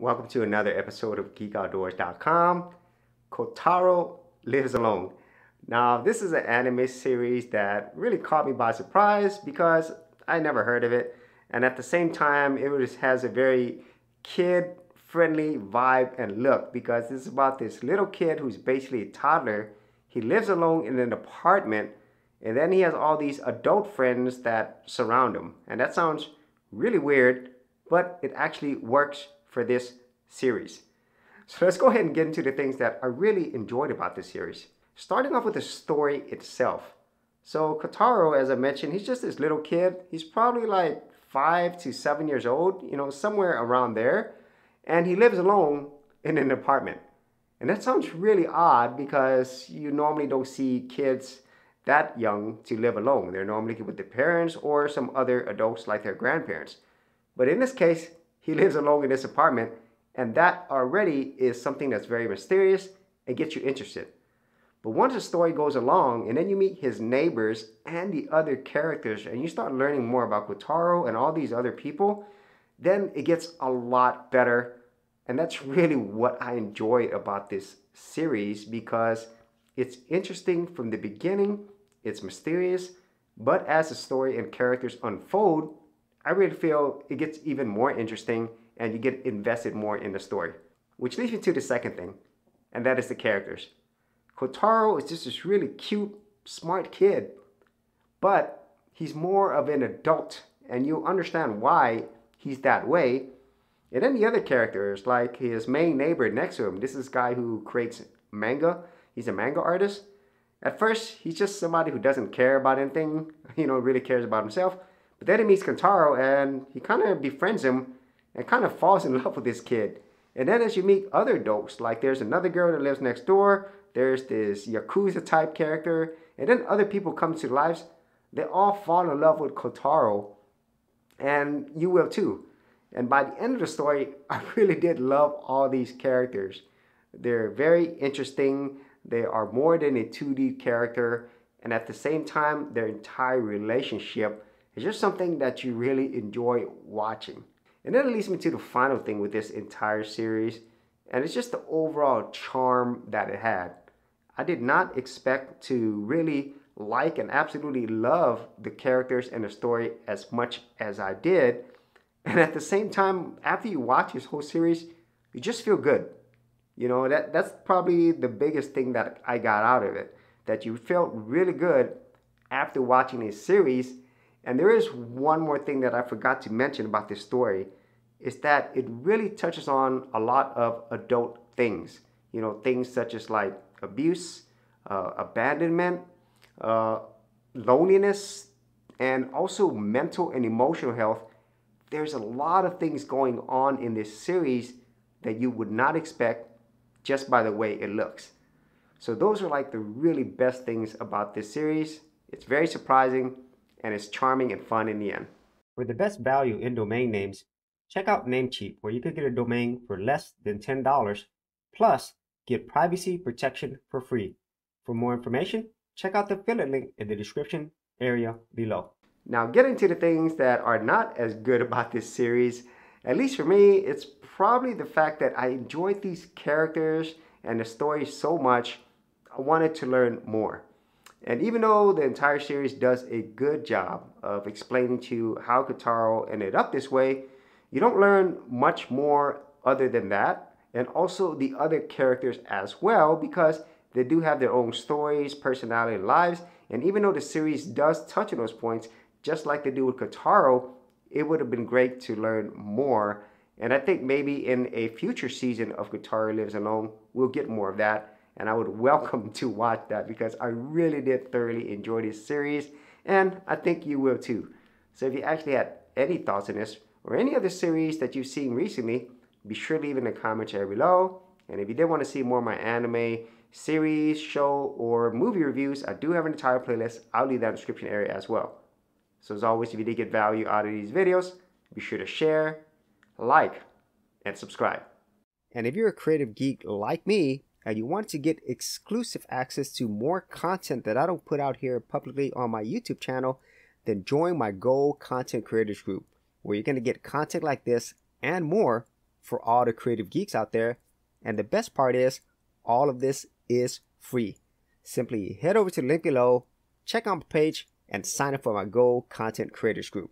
Welcome to another episode of GeekOutdoors.com, Kotaro Lives Alone. Now, this is an anime series that really caught me by surprise because I never heard of it. And at the same time, it has a very kid-friendly vibe and look because this is about this little kid who's basically a toddler. He lives alone in an apartment, and then he has all these adult friends that surround him. And that sounds really weird, but it actually works for this series. So let's go ahead and get into the things that I really enjoyed about this series. Starting off with the story itself. So Kotaro, as I mentioned, he's just this little kid. He's probably like 5 to 7 years old, you know, somewhere around there. And he lives alone in an apartment. And that sounds really odd because you normally don't see kids that young to live alone. They're normally with their parents or some other adults like their grandparents. But in this case, he lives alone in this apartment, and that already is something that's very mysterious and gets you interested. But once the story goes along and then you meet his neighbors and the other characters and you start learning more about Kotaro and all these other people, then it gets a lot better. And that's really what I enjoy about this series because it's interesting from the beginning, it's mysterious, but as the story and characters unfold, I really feel it gets even more interesting and you get invested more in the story. Which leads me to the second thing, and that is the characters. Kotaro is just this really cute, smart kid, but he's more of an adult and you understand why he's that way. And then the other characters, like his main neighbor next to him, this is a guy who creates manga, he's a manga artist. At first, he's just somebody who doesn't care about anything, you know, really cares about himself. But then he meets Kotaro and he kind of befriends him and kind of falls in love with this kid. And then as you meet other adults, like there's another girl that lives next door, there's this Yakuza type character, and then other people come to lives, they all fall in love with Kotaro, and you will too. And by the end of the story, I really did love all these characters. They're very interesting, they are more than a 2D character, and at the same time, their entire relationship, it's just something that you really enjoy watching. And that leads me to the final thing with this entire series, and it's just the overall charm that it had. I did not expect to really like and absolutely love the characters and the story as much as I did. And at the same time, after you watch this whole series, you just feel good. You know, that's probably the biggest thing that I got out of it, that you felt really good after watching this series. And there is one more thing that I forgot to mention about this story, is that it really touches on a lot of adult things. You know, things such as like abuse, abandonment, loneliness, and also mental and emotional health. There's a lot of things going on in this series that you would not expect just by the way it looks. So those are like the really best things about this series. It's very surprising, and it's charming and fun in the end. For the best value in domain names, check out Namecheap, where you can get a domain for less than $10, plus get privacy protection for free. For more information, check out the affiliate link in the description area below. Now, getting to the things that are not as good about this series, at least for me, it's probably the fact that I enjoyed these characters and the story so much, I wanted to learn more. And even though the entire series does a good job of explaining to you how Kotaro ended up this way, you don't learn much more other than that, and also the other characters as well, because they do have their own stories, personality, and lives. And even though the series does touch on those points, just like they do with Kotaro, it would have been great to learn more. And I think maybe in a future season of Kotaro Lives Alone, we'll get more of that. And I would welcome to watch that because I really did thoroughly enjoy this series, and I think you will too. So if you actually had any thoughts on this or any other series that you've seen recently, be sure to leave in the comments area below. And if you did want to see more of my anime series, show, or movie reviews, I do have an entire playlist. I'll leave that in the description area as well. So as always, if you did get value out of these videos, be sure to share, like, and subscribe. And if you're a creative geek like me, and you want to get exclusive access to more content that I don't put out here publicly on my YouTube channel, then join my Gold Content Creators Group, where you're going to get content like this and more for all the creative geeks out there. And the best part is, all of this is free. Simply head over to the link below, check out my page, and sign up for my Go Content Creators Group.